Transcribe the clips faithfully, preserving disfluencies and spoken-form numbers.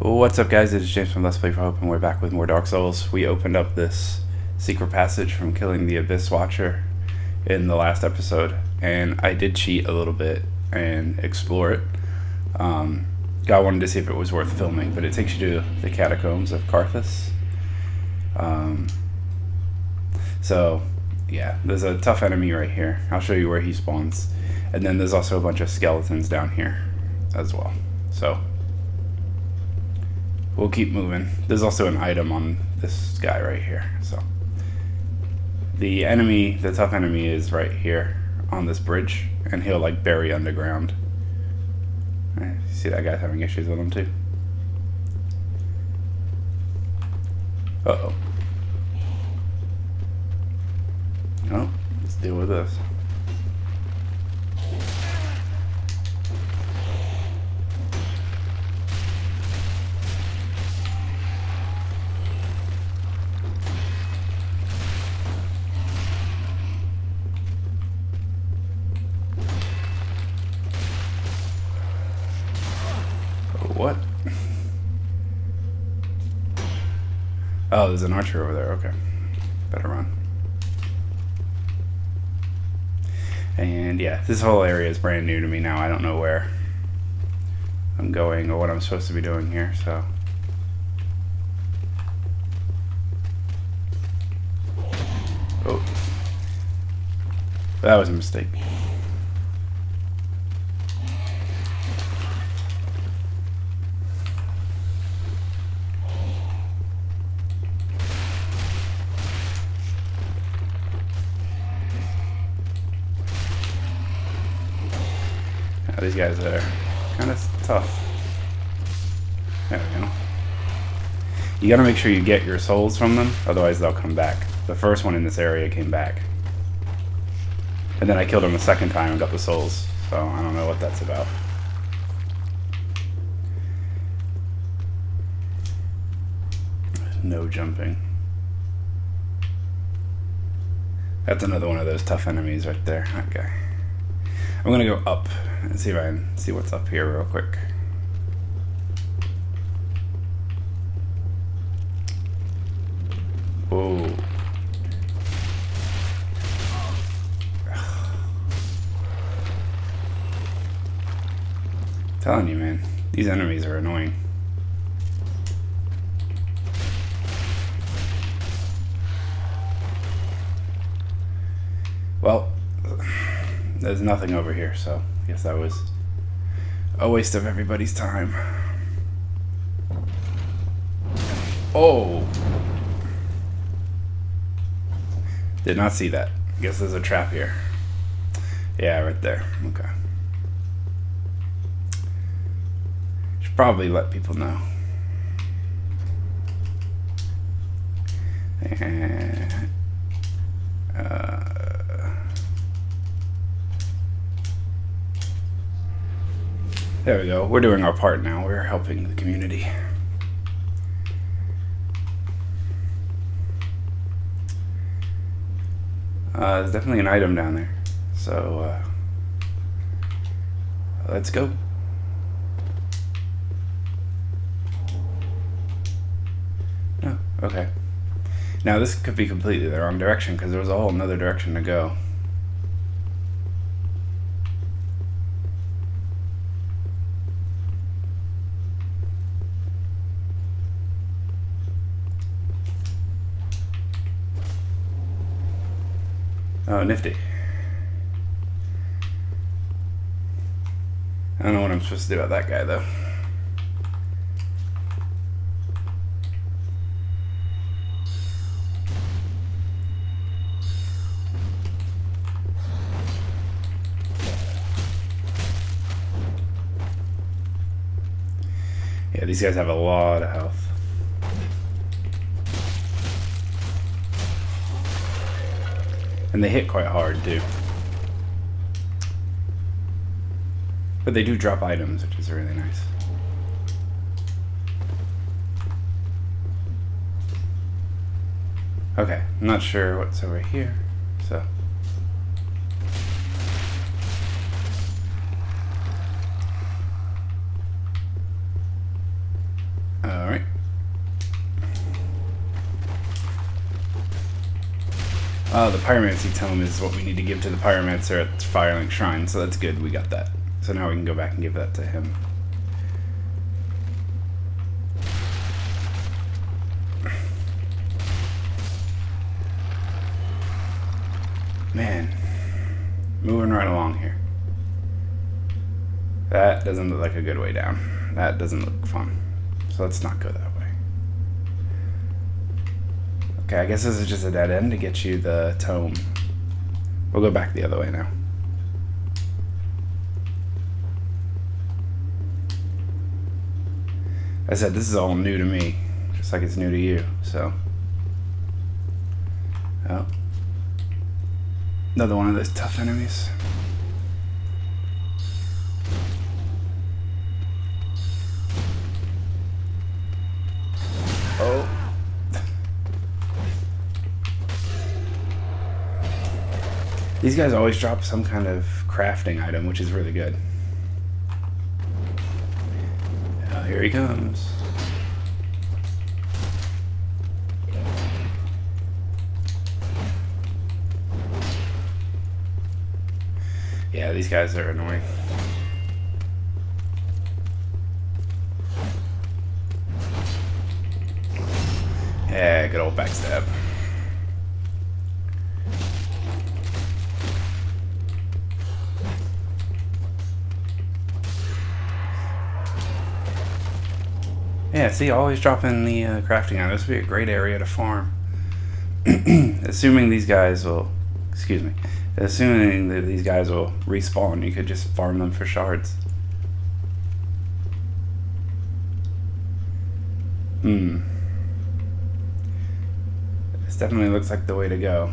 What's up, guys? It's James from Let's Play for Hope, and we're back with more Dark Souls. We opened up this secret passage from killing the Abyss Watcher in the last episode, and I did cheat a little bit and explore it. Um, I wanted to see if it was worth filming, but it takes you to the Catacombs of Carthus. Um, so, yeah, there's a tough enemy right here. I'll show you where he spawns. And then there's also a bunch of skeletons down here as well. So we'll keep moving. There's also an item on this guy right here. So the enemy, the tough enemy, is right here on this bridge, and he'll like bury underground. Right, you see that guy's having issues with him too. Uh oh. Oh, let's deal with this. What? Oh, there's an archer over there. Okay. Better run. And yeah, this whole area is brand new to me now. I don't know where I'm going or what I'm supposed to be doing here, so. Oh. That was a mistake. These guys are kind of tough. There we go. You gotta make sure you get your souls from them, otherwise they'll come back. The first one in this area came back. And then I killed him the second time and got the souls, so I don't know what that's about. No jumping. That's another one of those tough enemies right there. Okay. I'm gonna go up and see if I can see what's up here real quick. Whoa. I'm telling you, man, these enemies are annoying. Well, there's nothing over here, so I guess that was a waste of everybody's time. Oh! Did not see that. I guess there's a trap here. Yeah, right there. Okay. Should probably let people know. And Uh... there we go. We're doing our part now. We're helping the community. Uh, there's definitely an item down there. So, uh, let's go. Oh, okay. Now this could be completely the wrong direction, because there was a whole nother direction to go. Oh, nifty. I don't know what I'm supposed to do about that guy, though. Yeah, these guys have a lot of health. And they hit quite hard, too. But they do drop items, which is really nice. Okay, I'm not sure what's over here, so Uh, the Pyromancy Tome is what we need to give to the Pyromancer at Firelink Shrine, so that's good, we got that. So now we can go back and give that to him. Man, moving right along here. That doesn't look like a good way down. That doesn't look fun. So let's not go that way. Okay, I guess this is just a dead end to get you the tome. We'll go back the other way now. I said this is all new to me, just like it's new to you, so. Oh. Another one of those tough enemies. Oh. These guys always drop some kind of crafting item, which is really good. Uh, here he comes. Yeah, these guys are annoying. Yeah, good old backstab. Yeah, see, always dropping the uh, crafting on. This would be a great area to farm. Assuming these guys will, excuse me, assuming that these guys will respawn, you could just farm them for shards. Hmm. This definitely looks like the way to go.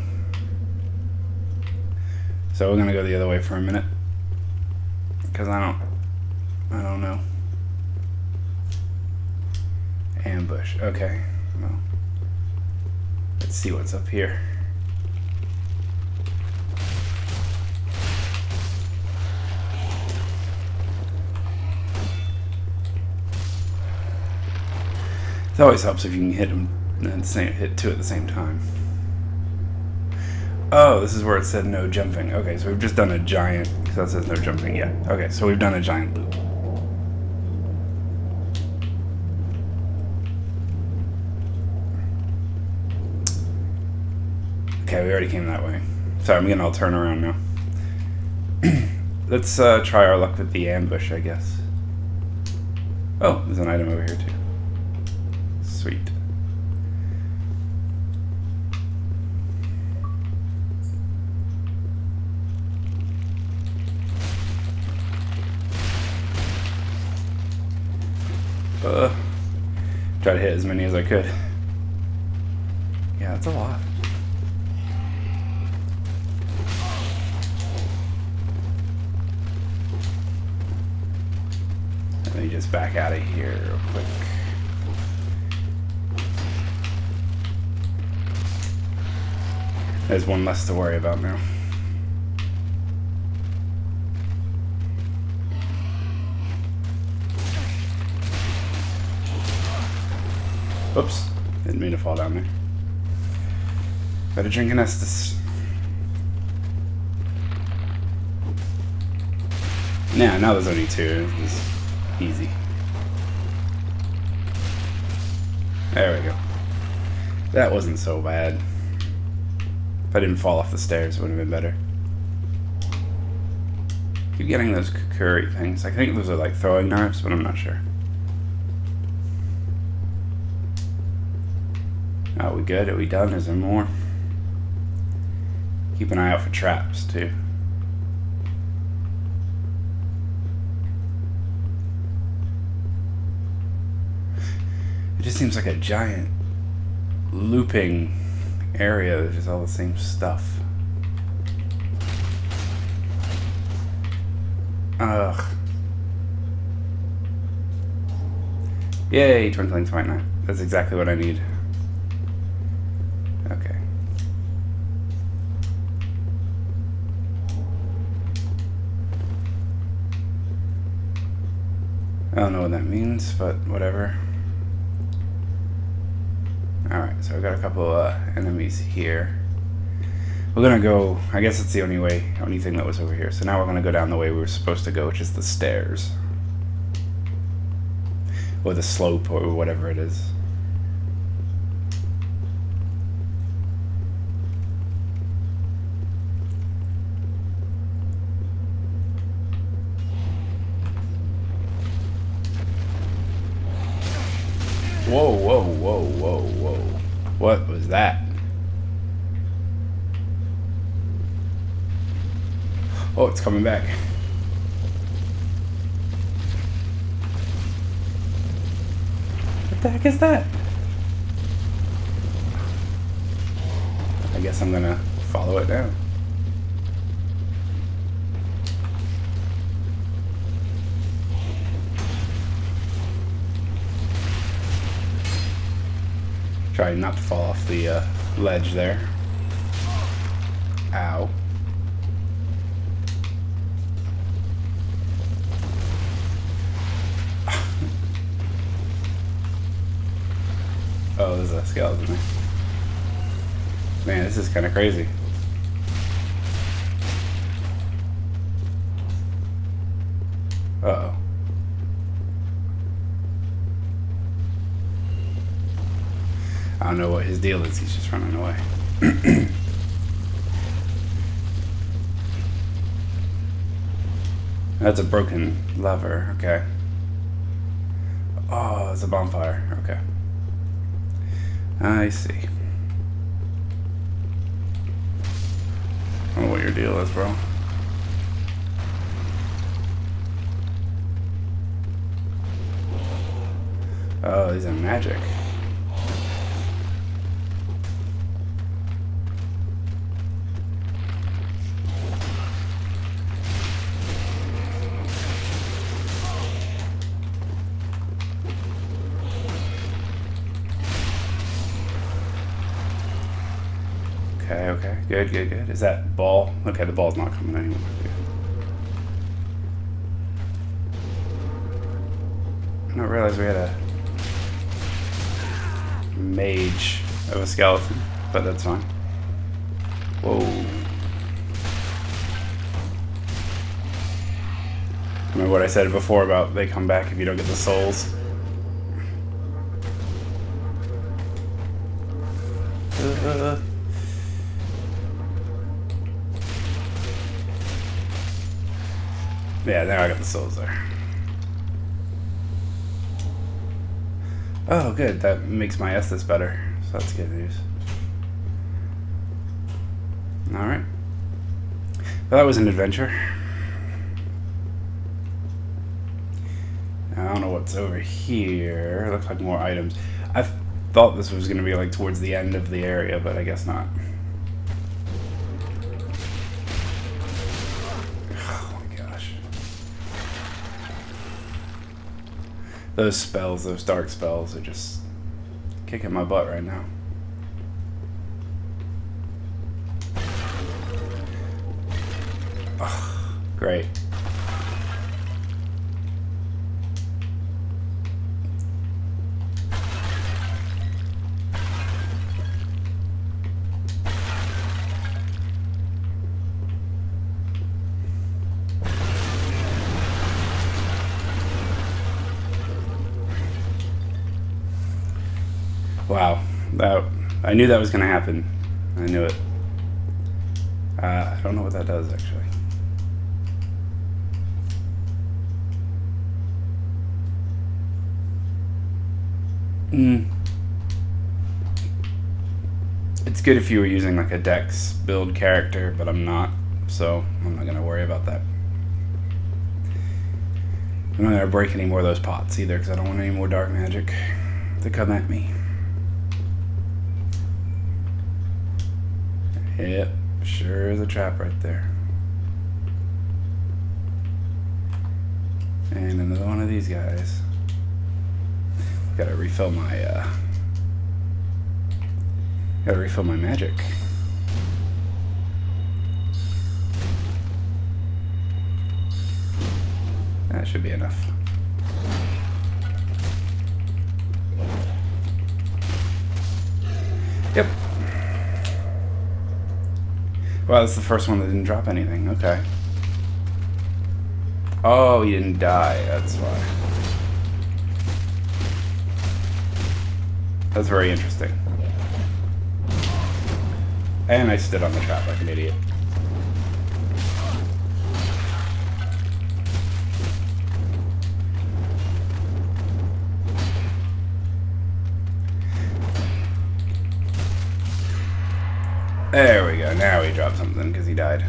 So we're gonna go the other way for a minute, because I don't, I don't know. Ambush. Okay. Well, let's see what's up here. It always helps if you can hit them and same, hit two at the same time. Oh, this is where it said no jumping. Okay, so we've just done a giant, because that says no jumping yet. Okay, so we've done a giant loop. Okay, we already came that way. Sorry, I'm getting all turn around now. Let's uh, try our luck with the ambush, I guess. Oh, there's an item over here too. Sweet. Uh, try to hit as many as I could. Yeah, that's a lot. Let me just back out of here real quick. There's one less to worry about now. Oops, didn't mean to fall down there. Better drink an Estus. Nah, now there's only two. It's easy. There we go. That wasn't so bad. If I didn't fall off the stairs, it would have been better. I keep getting those kukuri things. I think those are like throwing knives, but I'm not sure. Are we good? Are we done? Is there more? Keep an eye out for traps, too. It just seems like a giant looping area, there's just all the same stuff. Ugh. Yay, Twinkling Twilight. That's exactly what I need. Okay. I don't know what that means, but whatever. Alright, so I've got a couple of uh, enemies here. We're gonna go, I guess it's the only way, only thing that was over here. So now we're gonna go down the way we were supposed to go, which is the stairs. Or the slope, or whatever it is. Whoa, whoa, whoa, whoa, whoa. What was that? Oh, it's coming back. What the heck is that? I guess I'm gonna follow it down. Try not to fall off the uh, ledge there. Ow. Oh, there's a skeleton there. Man, this is kind of crazy. Uh-oh. I don't know what his deal is, he's just running away. That's a broken lever, okay. Oh, it's a bonfire, okay. I see. I don't know what your deal is, bro. Oh, these are magic. Okay, okay, good, good, good. Is that ball? Okay, the ball's not coming anymore. I didn't realize we had a mage of a skeleton, but that's fine. Whoa. Remember what I said before about they come back if you don't get the souls? Uh, Yeah, now I got the souls there. Oh, good. That makes my Estus better. So that's good news. Alright. Well, that was an adventure. I don't know what's over here. It looks like more items. I thought this was going to be like towards the end of the area, but I guess not. Those spells, those dark spells, are just kicking my butt right now. Oh, great. Wow, that, I knew that was going to happen. I knew it. Uh, I don't know what that does, actually. Mm. It's good if you were using like a Dex build character, but I'm not, so I'm not going to worry about that. I'm not going to break any more of those pots either, because I don't want any more dark magic to come at me. Yep, sure is a trap right there. And another one of these guys. Gotta refill my, uh... Gotta refill my magic. That should be enough. Yep. Well, that's the first one that didn't drop anything. Okay. Oh, he didn't die. That's why. That's very interesting. And I stood on the trap like an idiot. There we go. Now he dropped something because he died.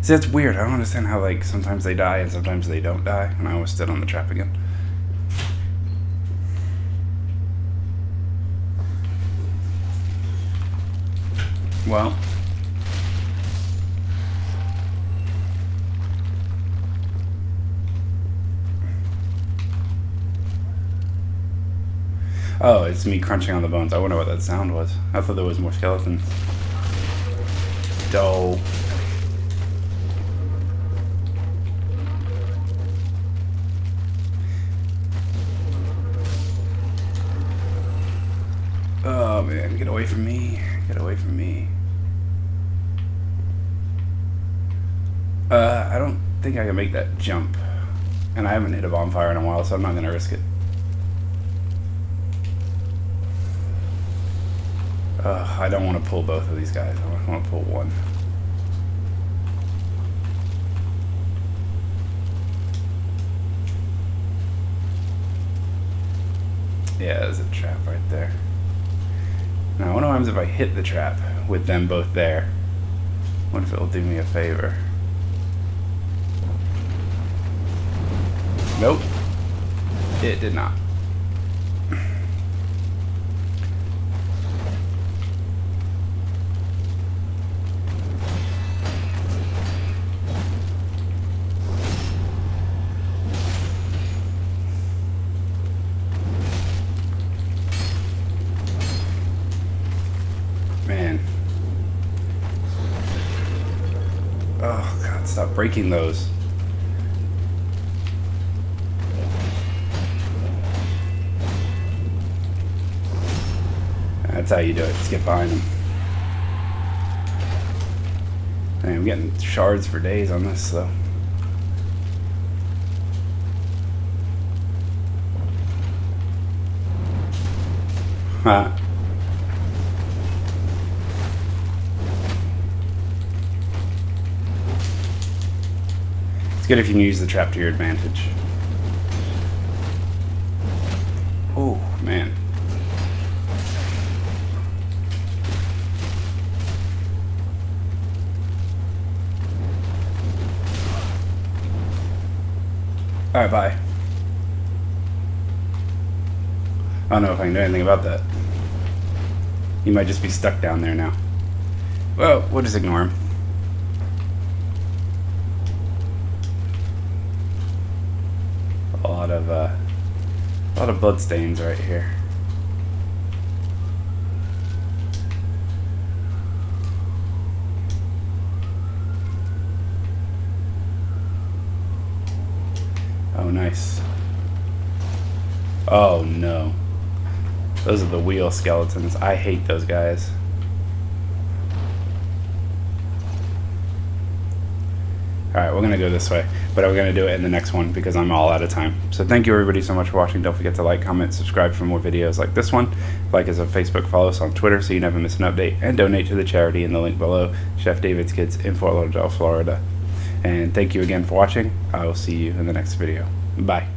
See, that's weird. I don't understand how, like, sometimes they die and sometimes they don't die. And I always stood on the trap again. Well. Oh, it's me crunching on the bones. I wonder what that sound was. I thought there was more skeletons. Dope. Oh man, get away from me. Get away from me. Uh, I don't think I can make that jump. And I haven't hit a bonfire in a while, so I'm not gonna risk it. Uh, I don't want to pull both of these guys. I want to pull one. Yeah, there's a trap right there. Now, what happens if I hit the trap with them both there? I wonder if it'll do me a favor. Nope. It did not. Breaking those. That's how you do it. Just get behind them. Man, I'm getting shards for days on this, though. Huh. Good if you can use the trap to your advantage. Oh, man. Alright, bye. I don't know if I can do anything about that. You might just be stuck down there now. Well, we'll just ignore him. Of, uh, a lot of bloodstains right here. Oh, nice. Oh, no. Those are the wheel skeletons. I hate those guys. Alright, we're going to go this way, but I'm going to do it in the next one because I'm all out of time. So thank you everybody so much for watching. Don't forget to like, comment, subscribe for more videos like this one. Like us on Facebook, follow us on Twitter so you never miss an update, and donate to the charity in the link below, Chef David's Kids in Fort Lauderdale, Florida. And thank you again for watching. I will see you in the next video. Bye.